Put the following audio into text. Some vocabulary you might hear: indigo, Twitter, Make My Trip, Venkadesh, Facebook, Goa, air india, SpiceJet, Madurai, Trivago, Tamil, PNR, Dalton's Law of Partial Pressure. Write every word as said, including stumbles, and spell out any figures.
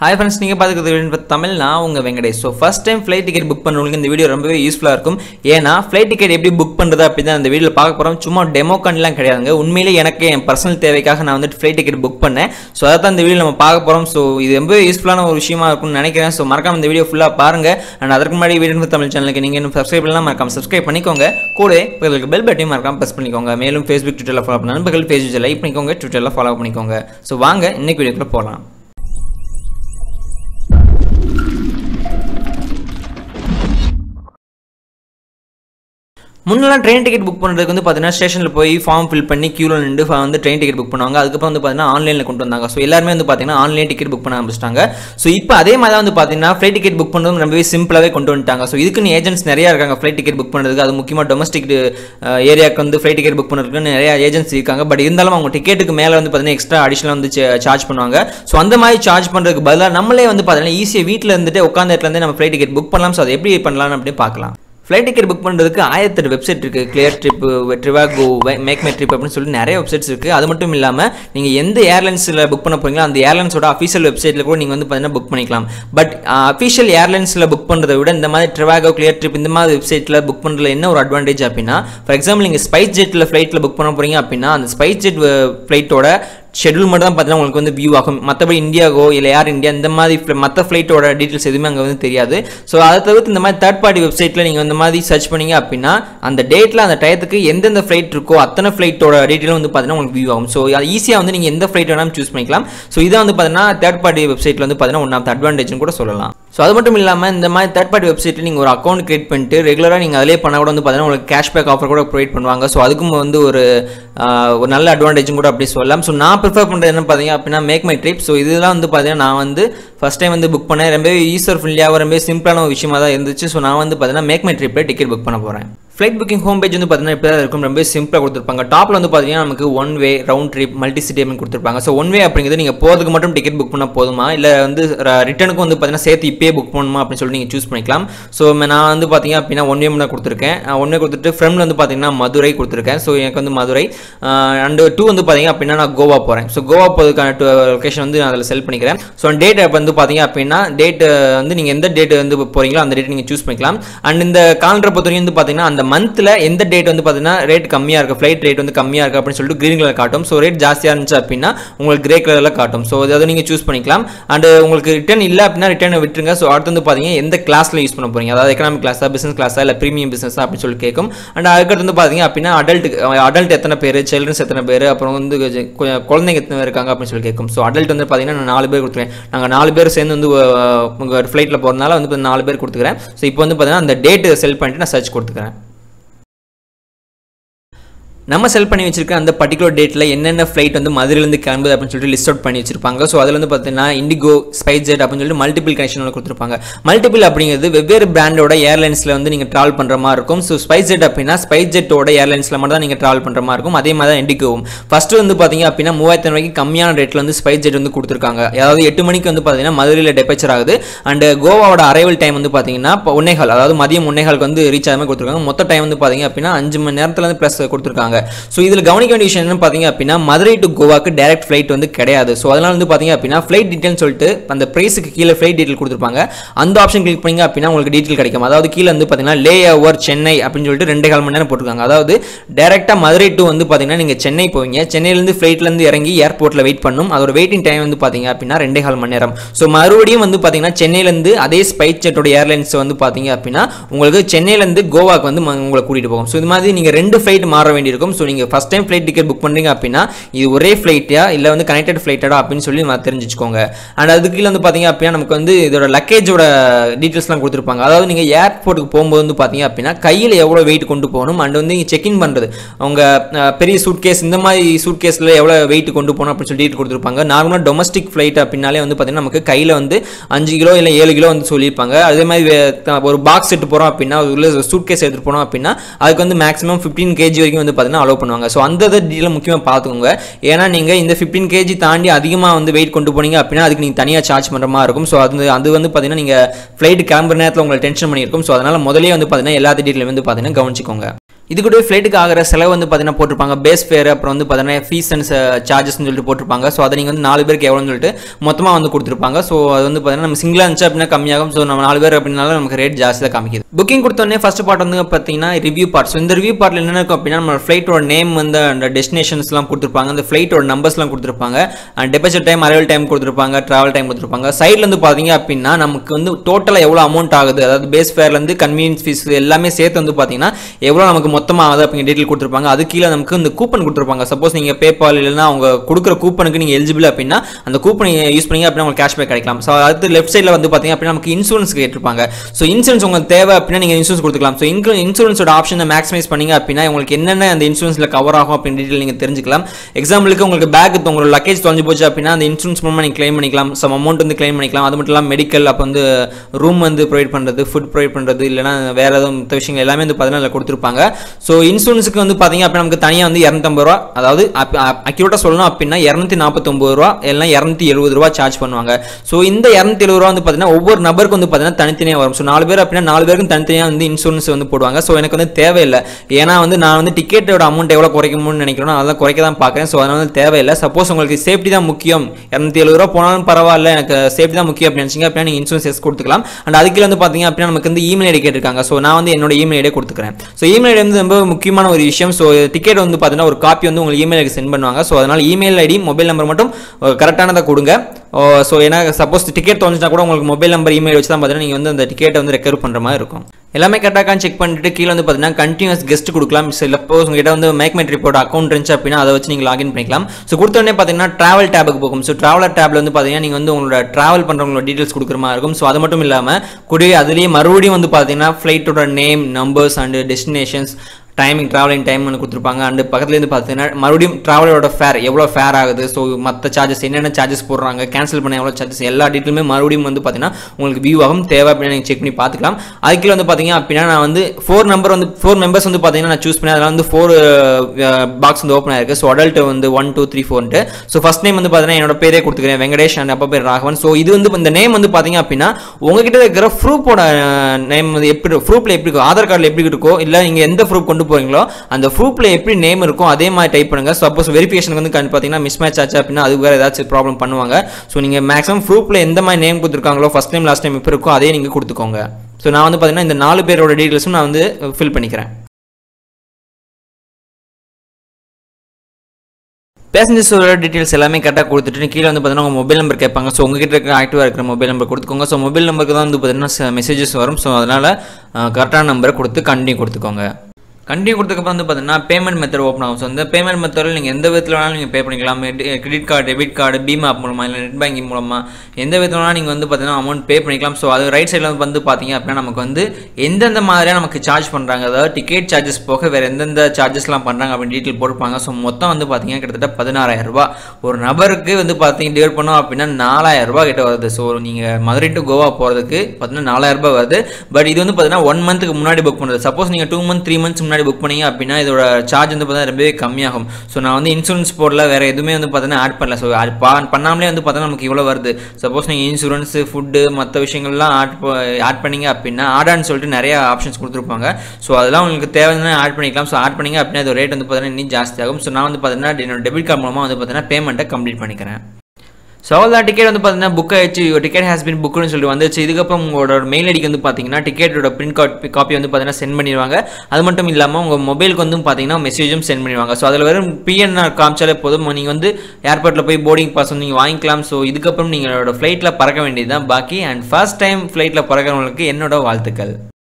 Hi friends, you can see Tamil na unga Venkadesh. So first time flight ticket book pannu unga video romba useful ah irukum. Flight ticket eppadi book pandrathu appo dhaan indha video la paakaporam chumma demo kannilam kedaiyanga. Unmile enak en personal thevaikaga na vandu flight ticket book panne. So adha indha video la nama paakaporam. So idhu romba useful ana oru vishayama irukum nenaikiren. So marakama indha video full ah paarenga and adharku mari video indha Tamil channel ku neenga innum subscribe pannala marakama subscribe pannikonga. Kode paggalukku bell button marakama press pannikonga. Melum Facebook Twitter la follow pannala paggal page like pannikonga Twitter la follow pannikonga. So vaanga innikku video ku polam. முன்னெல்லாம் train ticket book பண்றதுக்கு வந்து பாத்தீங்கன்னா ஸ்டேஷன்ல போய் form fill பண்ணி கியூல நின்னு வந்து train ticket book பண்ணுவாங்க. அதுக்கு அப்புறம் வந்து பாத்தீங்கன்னா ஆன்லைன்ல கொண்டு வந்தாங்க. சோ எல்லாரும் வந்து பாத்தீங்கன்னா ஆன்லைன் டிக்கெட் book பண்ண ஆரம்பிச்சிட்டாங்க. சோ இப்போ அதே மாதிரி வந்து பாத்தீங்கன்னா flight ticket book பண்றது ரொம்பவே சிம்பிளாவே கொண்டு வந்துட்டாங்க. சோ இதுக்கு நீ ஏஜென்ட்ஸ் நிறைய இருக்காங்க flight ticket book பண்றதுக்கு. அது முக்கியமா டொமஸ்டிக் ஏரியாக்கு வந்து flight ticket book பண்றதுக்கு நிறைய ஏஜென்ட்ஸ் இருக்காங்க. பட் இருந்தாலும் அவங்க டிக்கெட்டுக்கு மேல வந்து பாத்தீங்கன்னா எக்ஸ்ட்ரா அடிஷனலா வந்து சார்ஜ் பண்ணுவாங்க. சோ அந்த மாதிரி சார்ஜ் பண்றதுக்கு பதிலா நம்மளே வந்து பாத்தீங்கன்னா ஈஸியா வீட்ல இருந்துட்டே உட்கார்ந்த இடத்துல இருந்தே நம்ம flight ticket book பண்ணலாம். சோ அது எப்படி பண்ணலாம் அப்படியே பார்க்கலாம். Flight ticket book பண்றதுக்கு ஆயிரத்தெட்டு வெப்சைட் இருக்கு. Clear Trip, Trivago, Make My Trip அப்படினு சொல்லி நிறைய வெப்சைட்ஸ் இருக்கு. அது மட்டும் இல்லாம நீங்க எந்த ஏர்லைன்ஸ்ல புக் பண்ண போறீங்களோ அந்த ஏர்லைன்ஸோட ஆபீஷியல் வெப்சைட்ல கூட நீங்க வந்து பாத்தீங்கன்னா புக் பண்ணிக்கலாம். பட் ஆபீஷியல் ஏர்லைன்ஸ்ல புக் பண்றதை விட இந்த மாதிரி Trivago, Clear Trip இந்த மாதிரி வெப்சைட்ல புக் பண்றதுல என்ன ஒரு அட்வான்டேஜ் அப்படினா, ஃபார் எக்ஸாம்பிள் நீங்க SpiceJetல ஃளைட்ல புக் பண்ண போறீங்க அப்படினா அந்த SpiceJet ஃளைட்டோட ஷெட்யூல் மட்டும் தான் பார்த்தீங்கன்னா உங்களுக்கு வந்து வியூ ஆகும். மற்றபடி இந்தியாகோ இல்லை ஏர் இந்தியா இந்த மாதிரி மற்ற ஃப்ளைட்டோட டீட்டெயில்ஸ் எதுவுமே அங்கே வந்து தெரியாது. ஸோ அதை தவிர்த்து இந்த மாதிரி தேர்ட் பார்ட்டி வெப்சைட்டில் நீங்கள் இந்த மாதிரி சர்ச் பண்ணீங்க அப்படின்னா அந்த டேட்டில் அந்த டயத்துக்கு எந்தெந்த ஃப்ளைட் இருக்கோ அத்தனை ஃப்ளைட்டோட டீட்டெயிலும் வந்து பார்த்தீங்கன்னா உங்களுக்கு வியூ ஆகும். ஸோ அது ஈஸியாக வந்து நீங்கள் எந்த ஃப்ளைட் வேணாலும் சூஸ் பண்ணிக்கலாம். ஸோ இதை வந்து பார்த்தீங்கன்னா தேர்ட் பார்ட்டி வெப்சைட்டில் வந்து பார்த்தீங்கன்னா ஒன் ஆஃப் த அட்வான்டேஜ்னு கூட சொல்லலாம். ஸோ அது மட்டும் இல்லாமல் இந்த மாதிரி தேர்ட் பார்ட்டி வெப்சைட்டில் நீங்கள் ஒரு அக்கௌண்ட் கிரியேட் பண்ணிட்டு ரெகுலராக நீங்கள் அதிலே பண்ண கூட வந்து பார்த்தீங்கன்னா உங்களுக்கு கேஷ்பேக் ஆஃபர் கூட ப்ரொவைட் பண்ணுவாங்க. ஸோ அதுக்கும் வந்து ஒரு ஒரு நல்ல அட்வான்டேஜும் கூட அப்படி சொல்லலாம். ஸோ நான் ப்ரிஃபர் பண்ணுறது என்ன பார்த்தீங்க அப்படின்னா மேக் மை ட்ரிப். ஸோ இதெல்லாம் வந்து பார்த்தீங்கன்னா நான் வந்து ஃபஸ்ட் டைம் வந்து புக் பண்ணேன். ரொம்பவே யூஸர் ஃப்ரெண்ட்லியாக ரொம்பவே சிம்பிளான ஒரு விஷயமாக தான் இருந்துச்சு. ஸோ நான் வந்து பார்த்தீங்கன்னா மேக் மை ட்ரிப்பில் டிக்கெட் புக் பண்ண போகிறேன். ஃப்ளைட் புக்கிங் ஹோம் பேஜ் வந்து பார்த்தீங்கன்னா இப்போ தான் இருக்கும். ரொம்ப சிம்பிளாக கொடுத்துருப்பாங்க. டாப்பில் வந்து பார்த்தீங்கன்னா நமக்கு one way, round trip, multi city அப்படின்னு கொடுத்துருப்பாங்க. ஸோ ஒன் வே அப்படிங்கிறது நீங்கள் போகிறதுக்கு மட்டும் டிக்கெட் புக் பண்ணால் போதுமா இல்லை வந்து ரிட்டனுக்கும் வந்து பார்த்தீங்கன்னா சேர்த்து இப்போயே புக் பண்ணணுமா அப்படின்னு சொல்லி நீங்கள் சூஸ் பண்ணிக்கலாம். ஸோ நான் வந்து பார்த்தீங்க அப்படின்னா ஒன் வே தான் கொடுத்துருக்கேன். ஒன் வே கொடுத்துட்டு ஃப்ரெண்டில் வந்து பார்த்தீங்கன்னா மதுரை கொடுத்துருக்கேன். ஸோ எனக்கு வந்து மதுரை அண்டு டூ வந்து பார்த்தீங்க அப்படின்னா நான் கோவா போகிறேன். ஸோ கோவா போகிறதுக்கான லொக்கேஷன் வந்து நான் அதில் செல் பண்ணிக்கிறேன். ஸோ டேட் வந்து பார்த்தீங்க அப்படின்னா டேட் வந்து நீங்கள் எந்த டேட் வந்து போகிறீங்களோ அந்த டேட் நீங்கள் சூஸ் பண்ணிக்கலாம். அண்ட் இந்த காலண்டரை பொறுத்தவரைக்கும் வந்து பார்த்தீங்கன்னா அந்த மந்த்ல எந்த டேட் வந்து பாத்தீங்கன்னா ரேட் கம்மியா இருக்கு, ஃப்ளைட் ரேட் வந்து கம்மியா இருக்கு அப்படின்னு சொல்லிட்டு கிரீன் கலர் காட்டும். ஸோ ரேட் ஜாஸ்தியா இருந்துச்சு அப்படின்னா உங்களுக்கு கிரே கலர்ல காட்டும். ஸோ அதை நீங்க சூஸ் பண்ணிக்கலாம். அண்ட் உங்களுக்கு ரிட்டர்ன் இல்லை அப்படின்னா ரிட்டர்னை விட்டுருங்க. ஸோ அடுத்து வந்து பாத்தீங்கன்னா எந்த கிளாஸ்ல யூஸ் பண்ண போறீங்க, அதாவது எக்கனாமிக் கிளாஸா, பிசினஸ் கிளாஸா இல்ல பிரீமியம் பிசினஸா அப்படின்னு சொல்லி கேட்கும். அண்ட் அதுக்கடுத்து வந்து பாத்தீங்க அப்படின்னா அடல்ட் அடல்ட் எத்தனை பேர், சில்ட்ரன்ஸ் எத்தனை பேர், அப்புறம் வந்து குழந்தைங்க எத்தனை பேர் இருக்காங்க அப்படின்னு சொல்லி கேட்கும். ஸோ அடல்ட் வந்து பாத்தீங்கன்னா நான் நாலு பேர் கொடுத்துருவேன். நாங்கள் நாலு பேர் சேர்ந்து வந்து உங்க ஃபிளைட்ல போறதுனால வந்து நாலு பேர் கொடுத்துக்கிறேன். ஸோ இப்போ வந்து பாத்தீங்கன்னா அந்த டேட் செல் பண்ணிட்டு நான் சர்ச் கொடுத்துக்கிறேன். நம்ம செல் பண்ணி வச்சிருக்க அந்த பர்டிகுலர் டேட்டில் என்னென்ன ஃப்ளைட் வந்து மதுரையிலேருந்து கிளம்புது அப்படின்னு சொல்லிட்டு லிஸ்ட் அவுட் பண்ணி வச்சிருப்பாங்க. ஸோ அதில் வந்து பார்த்தீங்கன்னா இண்டிகோ, SpiceJet அப்படின்னு சொல்லிட்டு மல்டிபிள் கனெக்ஷனில் கொடுத்துருப்பாங்க. மல்டிபிள் அப்படிங்கிறது வெவ்வேறு பிராண்டோட ஏர்லைன்ஸில் வந்து நீங்கள் ட்ராவல் பண்ணுற மாதிரி இருக்கும். ஸோ SpiceJet அப்படின்னா SpiceJetோட ஏர்லைன்ஸில் மட்டும் தான் நீங்கள் ட்ராவல் பண்ணுற மாதிரி இருக்கும். அதே மாதிரி தான் இண்டிகோவும். ஃபஸ்ட்டு வந்து பார்த்தீங்க அப்படின்னா மூவாயிரத்து ஐநூறுக்கு கம்மியான ரேட்டில் வந்து SpiceJet வந்து கொடுத்துருக்காங்க. அதாவது எட்டு மணிக்கு வந்து பார்த்தீங்கன்னா மதுரையில் டெபேச்சர் ஆகுது. அண்ட் கோவாவோட அரைவல் டைம் வந்து பார்த்தீங்கன்னா ஒன்னேகால், அதாவது மதியம் ஒன்னேகாலுக்கு வந்து ரீச் ஆகாமல் கொடுத்துருக்காங்க. மொத்த டைம் வந்து பார்த்தீங்க அப்படின்னா அஞ்சு மணி நேரத்தில் வந்து ப்ளஸ் கொடுத்துருக்காங்க. சோ இதுல கவனிக்க வேண்டிய விஷயம் என்ன பாத்தீங்க அப்படின்னா மதுரை டு கோவாக்கு டைரக்ட் ஃப்ளைட் வந்து கிடையாது. சோ அதனால வந்து பாத்தீங்க அப்படின்னா ஃப்ளைட் டீடைல்ஸ் சொல்லிட்டு அந்த பிரைஸுக்கு கீழே ஃப்ளைட் டீடைல் கொடுத்துருப்பாங்க. அந்த ஆப்ஷன் கிளிக் பண்ணீங்க அப்படின்னா உங்களுக்கு டீடைல் கிடைக்கும். அதாவது கீழே வந்து பாத்தீங்கன்னா லே ஓவர் சென்னை அப்படின்னு சொல்லிட்டு ரெண்டு கால் மணி நேரம் போட்டுருக்காங்க. அதாவது டைரக்டா மதுரை டு வந்து பாத்தீங்கன்னா நீங்க சென்னை போவீங்க. சென்னையில இருந்து ஃப்ளைட்ல இருந்து இறங்கி ஏர்போர்ட்ல வெயிட் பண்ணும். அதோட வெயிட்டிங் டைம் வந்து பாத்தீங்க அப்படின்னா ரெண்டே கால் மணி நேரம். சோ மறுபடியும் வந்து பாத்தீங்கன்னா சென்னையில இருந்து அதே SpiceJet ஓட ஏர்லைன்ஸ் வந்து பாத்தீங்க அப்படின்னா உங்களுக்கு சென்னையில இருந்து கோவாக்கு வந்து உங்களை கூட்டிட்டு போகும். சோ இந்த மாதிரி நீங்க ரெண்டு ஃப்ளைட் மாற வேண்டியிருக்கும். So நீங்க first time flight ticket book பண்றீங்க அப்படினா இது ஒரே flight-ஆ இல்ல வந்து connected flight-ஆ அப்படினு சொல்லி நான் தெரிஞ்சிச்சுக்கோங்க. and அதுக்கு கீழ வந்து பாத்தீங்க அப்படினா நமக்கு வந்து இதோட லக்கேஜோட டீடைல்ஸ்லாம் கொடுத்திருப்பாங்க. அதாவது நீங்க ஏர்போர்ட்டுக்கு போயும்போது வந்து பாத்தீங்க அப்படினா கையில எவ்வளவு weight கொண்டு போணும், and வந்து நீங்க செக் இன் பண்றது உங்க பெரிய suitcase இந்த மாதிரி suitcaseல எவ்வளவு weight கொண்டு போணும் அப்படி சொல்லி டீடைல் கொடுத்திருப்பாங்க. நார்மலா domestic flight அப்படினாலே வந்து பாத்தீங்கன்னா நமக்கு கையில வந்து அஞ்சு கிலோ இல்ல ஏழு கிலோ வந்து சொல்லிருப்பாங்க. அதே மாதிரி ஒரு பாக்ஸ் எடுத்து போறோம் அப்படினா அதுக்குள்ள suitcase எடுத்து போறோம் அப்படினா அதுக்கு வந்து maximum fifteen kilograms வரைக்கும் வந்து allow பண்ணுவாங்க. சோ அந்த டீடைல் முக்கியமா பாத்துக்கோங்க. ஏன்னா நீங்க இந்த fifteen kilograms தாண்டி அதிகமா வந்து weight கொண்டு போனீங்க அப்படினா அதுக்கு நீங்க தனியா சார்ஜ் பண்ற மாதிரி இருக்கும். சோ அது அது வந்து பாத்தீங்கன்னா நீங்க ஃப்ளைட் கிளம்புற நேரத்துல உங்களுக்கு டென்ஷன் பண்ணியிருக்கும். சோ அதனால முதல்லயே வந்து பாத்தீங்கன்னா எல்லா டீடைலையும் வந்து பாத்தீங்கன்னா கவனிச்சுக்கோங்க. If you have a flight, you can put a base fare, fees and charges. So, you can put a so, you can put a single and so, rate. Booking is first part the review part. So, in the review part, you can put flight or name and destinations, the flight or numbers, and departure time, arrival time, travel time. Side, we have total amount of base fare and convenience fees. மொத்தமாக அங்க detail கொடுத்திருப்பாங்க அது கீழ நமக்கு இந்த coupon கொடுத்திருப்பாங்க suppose நீங்க PayPal இல்லனா அவங்க கொடுக்கிற கூப்பனுக்கு நீங்க eligible அப்படினா அந்த கூப்பனை யூஸ் பண்ணீங்க அப்படினா உங்களுக்கு cashback கிடைக்கலாம் சோ அடுத்து லெஃப்ட் சைடுல வந்து பாத்தீங்க அப்படினா நமக்கு இன்சூரன்ஸ் கேட்டிருப்பாங்க சோ இன்சூரன்ஸ் உங்களுக்கு தேவை அப்படினா நீங்க இன்சூரன்ஸ் கொடுத்துக்கலாம் சோ இன்சூரன்ஸோட ஆப்ஷனை மேக்ஸமைஸ் பண்ணீங்க அப்படினா உங்களுக்கு என்னென்ன அந்த இன்சூரன்ஸ்ல கவர் ஆகும் அப்படின டீடைல் நீங்க தெரிஞ்சுக்கலாம் எக்ஸாம்பிளுக்கு உங்களுக்கு பேக் உங்க லக்கேஜ் தொலைஞ்சு போச்சு அப்படினா அந்த இன்சூரன்ஸ் மூலமா நீங்க claim பண்ணிக்கலாம் சம் amount வந்து claim பண்ணிக்கலாம் அது மட்டும் இல்லாம medical அப்ப வந்து room வந்து ப்ரொவைட் பண்றது food ப்ரொவைட் பண்றது இல்லனா வேற ஏதோ விஷயங்கள் எல்லாமே இந்த பதினாலுல கொடுத்திருப்பாங்க So, insurance வந்து பாத்தீங்க அப்படினா நமக்கு தனியா வந்து two hundred fifty ரூபாய் அதாவது அக்யூரேட்டா சொல்லணும் அப்படினா two forty-nine ரூபாய் இல்லனா two seventy ரூபாய் சார்ஜ் பண்ணுவாங்க சோ இந்த two seventy ரூபாய் வந்து பாத்தீனா ஒவ்வொரு நபருக்கு வந்து பாத்தீனா தனித்தனியா வரும் சோ நாலு பேர் அப்படினா நாலு பேருக்கும் தனித்தனியா வந்து இன்சூரன்ஸ் வந்து போடுவாங்க சோ எனக்கு வந்து தேவை இல்ல ஏனா வந்து நான் வந்து டிக்கெட்டோட அமௌண்ட் எவ்வளவு குறைக்கும்னு நினைக்கிறேனோ அத குறைக்க தான் பார்க்கறேன் சோ அதனால தேவை இல்ல சப்போஸ் உங்களுக்கு சேஃப்டி தான் முக்கியம் two seventy ரூபாய் போனாலும் பரவாயில்லை எனக்கு சேஃப்டி தான் முக்கியம் அப்படி நினைச்சீங்க அப்படினா நீங்க இன்சூரன்ஸ் எஸ் கொடுத்துக்கலாம் அண்ட் அதுக்கு வந்து பாத்தீங்க அப்படினா நமக்கு வந்து ஈமெயில் ஐடி கேட்டிருக்காங்க சோ நான் வந்து என்னோட ஈமெயில் ஐடி கொடுத்துக்கிறேன் சோ ஈமெயில் ரொம்ப முக்கியமான ஒரு விஷயம் சோ டிக்கெட் வந்து பாத்தீனா ஒரு காப்பி வந்து உங்களுக்கு ஈமெயிலுக்கு சென்ட் பண்ணுவாங்க சோ அதனால ஈமெயில் ஐடி மொபைல் நம்பர் மட்டும் கரெக்ட்டானதா கொடுங்க சோ ஏனா சப்போஸ் டிக்கெட் தோஞ்சினா கூட உங்களுக்கு மொபைல் நம்பர் ஈமெயில் வச்சு தான் பாத்தீனா நீங்க வந்து அந்த டிக்கெட்டை வந்து ரெக்கவர் பண்ற மாதிரி இருக்கும் எல்லாமே கரெக்டாகான்னு செக் பண்ணிட்டு கீழ வந்து பாத்தீனா கண்டினியூஸ் கெஸ்ட் கொடுக்கலாம் சப்போஸ் உங்ககிட்ட வந்து மேக் மை ட்ரிப்போட அக்கவுண்ட் இருந்துச்சு அப்படினா அத வச்சு நீங்க லாகின் பண்ணிக்கலாம் சோ கொடுத்த உடனே பாத்தீனா டிராவல் டேபுக்கு போகும் சோ டிராவலர் டேப்ல வந்து பாத்தீனா நீங்க வந்து உங்களோட டிராவல் பண்றவங்களோட டீடைல்ஸ் கொடுக்கிற மாதிரி இருக்கும் சோ அது மட்டும் இல்லாம கூடவே அதுலயே மறுபடியும் வந்து பாத்தீனா ஃளைட்டோட name numbers and destinations Timing, traveling time, and அந்த பக்கத்துல இருந்து பாத்தீங்கன்னா மறுபடியும் டிராவலரோட ஃபேர் எவ்வளவு ஃபேர் ஆகுது சோ மத்த charges என்னென்ன charges போடுறாங்க கேன்சல் பண்ண எவ்வளவு charges எல்லா டீடைலுமே மறுபடியும் வந்து பாத்தீங்கன்னா உங்களுக்கு வியூ ஆகும் தேவை அப்படினா நீங்க செக் பண்ணி பார்த்துக்கலாம் அதுக்குள்ள வந்து பாத்தீங்க அப்படினா நான் வந்து four நம்பர் வந்து four மெம்பர்ஸ் வந்து பாத்தீங்கன்னா நான் சூஸ் பண்ணி அதனால வந்து four பாக்ஸ் வந்து ஓபன் ஆயிருக்கு சோ அடல்ட் வந்து one two three four னு சோ ஃபர்ஸ்ட் நேம் வந்து பாத்தீங்கன்னா என்னோட பேரே கொடுத்துக்கிறேன் வெங்கடேஷ் and அப்பா பேர் ராகவன் சோ இது வந்து இந்த நேம் வந்து பாத்தீங்க அப்படினா உங்க கிட்ட இருக்கிற ப்ரூஃபோட நேம் வந்து எப்படி ப்ரூஃப்ல எப்படி ஆதார் கார்டுல எப்படி இருக்கோ இல்ல நீங்க எந்த ப்ரூஃப் கொண்டு போறீங்களோ அந்த ப்ரூஃப்ல எப்படி நேம் இருக்கோ அதே மாதிரி டைப் பண்ணுங்க சப்போஸ் வெரிஃபிகேஷனுக்கு வந்து கண் பாத்தீங்கன்னா மிஸ்மேட்ச் ஆச்சு அப்படினா அது வேற ஏதாச்சும் ப்ராப்ளம் பண்ணுவாங்க சோ நீங்க மேக்ஸிமம் ப்ரூஃப்ல எந்த மாதிரி நேம் கொடுத்திருக்காங்களோ ஃபர்ஸ்ட் நேம் லாஸ்ட் நேம் இப்ப இருக்கோ அதே நீங்க கொடுத்துக்கோங்க சோ நான் வந்து பாத்தீங்கன்னா இந்த நாலு பேரோட டீடைல்ஸும் நான் வந்து ஃபில் பண்ணிக்கிறேன் Passengers details எல்லாமே கரெக்ட்டா கொடுத்துட்டு கீழ வந்து பாத்தீங்கன்னா உங்க மொபைல் நம்பர் கேட்பாங்க சோ உங்க கிட்ட இருக்க ஆக்டிவா இருக்கிற மொபைல் நம்பர் கொடுத்துக்கோங்க சோ மொபைல் நம்பருக்கு தான் வந்து பாத்தீங்கன்னா மெசேजेस வரும் சோ அதனால கரெக்ட்டான நம்பரை கொடுத்து கண்டினியூ கொடுத்துக்கோங்க கண்டினியூ கொடுத்தக்கப்புறம் வந்து பாத்தீங்கன்னா பேமெண்ட் மெத்தட் ஓபன் ஆகும் சோ அந்த பேமெண்ட் மெத்தட்ல நீங்க எந்த விதத்துல வேணாலும் நீங்க பே பண்ணிக்கலாம் credit card debit card BHIM app மூலமா இல்ல நெட் பேங்கிங் மூலமா எந்த விதத்துல வேணாலும் நீங்க வந்து பாத்தீங்கன்னா அமௌண்ட் பே பண்ணிக்கலாம் சோ அது ரைட் சைடுல வந்து பாத்தீங்க அப்படினா நமக்கு வந்து எந்தெந்த மாதிரியா நமக்கு சார்ஜ் பண்றாங்க அதாவது டிக்கெட் சார்ஜஸ் போக வேற எந்தெந்த சார்ஜஸ்லாம் பண்றாங்க அப்படி டீடைல் போட்டுப்பாங்க சோ மொத்தம் வந்து பாத்தீங்க கிட்டத்தட்ட பதினாறாயிரம் ரூபாய் ஒரு நபருக்கு வந்து பாத்தீங்க டிவைட் பண்ணோம் அப்படினா நாலாயிரம் ரூபாய் கிட்ட வருது சோ நீங்க மதுரை டு கோவா போறதுக்கு பாத்தீங்கன்னா நாலாயிரம் ரூபாய் வருது பட் இது வந்து பாத்தீங்கன்னா one month க்கு முன்னாடி புக் பண்றது சப்போஸ் நீங்க two months three months முன்னாடி புக் பண்ணீங்க அப்படினா இதோட சார்ஜ் வந்து பார்த்தா ரொம்பவே கம்மியாகும் சோ நான் வந்து இன்சூரன்ஸ் போடல வேற எதுமே வந்து பார்த்தா ஆட் பண்ணல சோ அது பண்ணாமலே வந்து பார்த்தா நமக்கு இவ்வளவு வருது சப்போஸ் நீங்க இன்சூரன்ஸ் ஃபுட் மத்த விஷயங்கள்லாம் ஆட் ஆட் பண்ணீங்க அப்படினா ஆடான்னு சொல்லிட்டு நிறைய ஆப்ஷன்ஸ் கொடுத்திருப்பாங்க சோ அதெல்லாம் உங்களுக்கு தேவைன்னா ஆட் பண்ணிக்கலாம் சோ ஆட் பண்ணீங்க அப்படினா இதோட ரேட் வந்து பார்த்தா இன்னும் ஜாஸ்தி ஆகும் சோ நான் வந்து பார்த்தா என்னோட டெபிட் கார்டு மூலமா வந்து பார்த்தா பேமெண்ட்டை கம்ப்ளீட் பண்ணிக்கிறேன் So, all that ticket on the Padana book, your ticket has been booked in Sullivan, the Chidikapam or mail edic on the Patina, ticket or print copy on the Padana send money wanga, Almatam Ilamong, mobile condom Patina, message send money wanga. So, other PNR Kamchala Podomani on the airport Lope boarding pass on the wine clam, so Idikapam or flight la Paracamendida, Baki, and first time flight la Paracamaki, end of Altakal.